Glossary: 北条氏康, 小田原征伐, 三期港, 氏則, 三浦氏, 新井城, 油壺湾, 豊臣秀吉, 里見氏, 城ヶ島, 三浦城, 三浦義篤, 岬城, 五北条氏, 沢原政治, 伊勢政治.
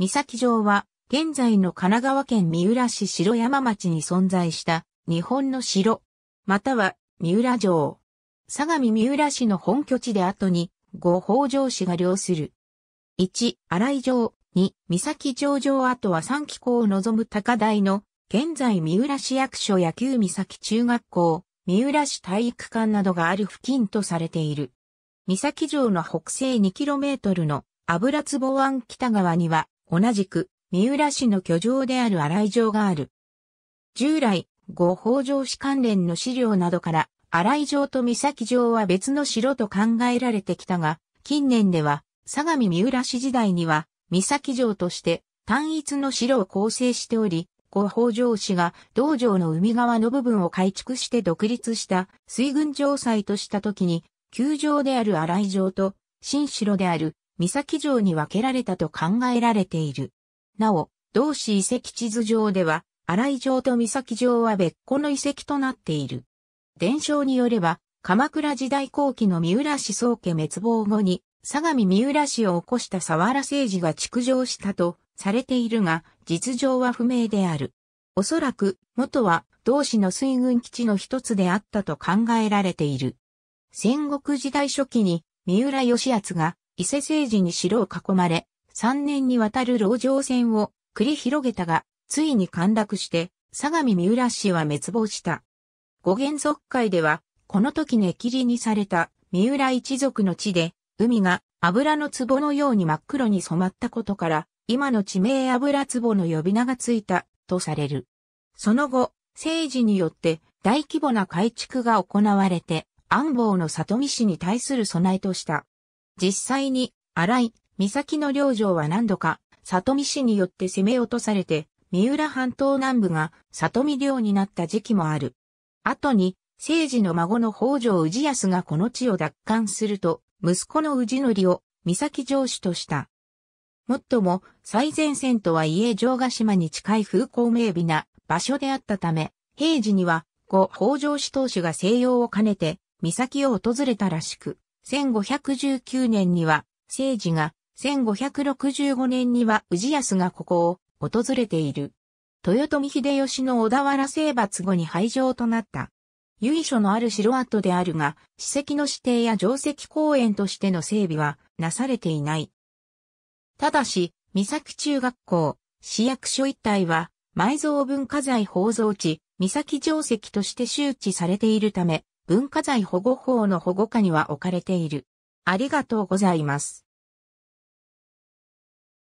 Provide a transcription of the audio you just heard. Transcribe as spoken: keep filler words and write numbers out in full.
岬城は、現在の神奈川県三浦市城山町に存在した日本の城、または三浦城。相模三浦市の本拠地で後に五北条氏が領する。いち、新井城、に、岬城城跡は三期港を望む高台の、現在三浦市役所や旧岬中学校、三浦市体育館などがある付近とされている。岬城の北西 にキロメートル の油壺湾北側には、同じく、三浦市の居城である新井城がある。従来、五北条氏関連の資料などから、新井城と岬城は別の城と考えられてきたが、近年では、相模三浦市時代には、岬城として単一の城を構成しており、五北条氏が同城の海側の部分を改築して独立した水軍城塞とした時に、旧城である新井城と新城である岬城に分けられたと考えられている。なお、同市遺跡地図上では、新井城と岬城は別個の遺跡となっている。伝承によれば、鎌倉時代後期の三浦氏宗家滅亡後に、相模三浦氏を起こした沢原政治が築城したとされているが、実情は不明である。おそらく、元は同市の水軍基地の一つであったと考えられている。戦国時代初期に、三浦義篤が伊勢政治に城を囲まれ、さんねんにわたる籠城戦を繰り広げたが、ついに陥落して、相模三浦氏は滅亡した。五原則会では、この時根切りにされた三浦一族の地で、海が油の壺のように真っ黒に染まったことから、今の地名油壺の呼び名がついた、とされる。その後、政治によって大規模な改築が行われて、安房の里見氏に対する備えとした。実際に、新井、岬の両城は何度か、里見氏によって攻め落とされて、三浦半島南部が里見領になった時期もある。後に、政治の孫の北条氏康がこの地を奪還すると、息子の氏則を岬城主とした。もっとも、最前線とはいえ城ヶ島に近い風光明媚な場所であったため、平時には、五北条氏当主が静養を兼ねて、岬を訪れたらしく、せんごひゃくじゅうきゅうねんには、政治が、せんごひゃくろくじゅうごねんには氏康がここを訪れている。豊臣秀吉の小田原征伐後に廃城となった。由緒のある城跡であるが、史跡の指定や城跡公園としての整備はなされていない。ただし、岬中学校、市役所一帯は埋蔵文化財宝蔵地、岬城跡として周知されているため、文化財保護法の保護下には置かれている。ありがとうございます。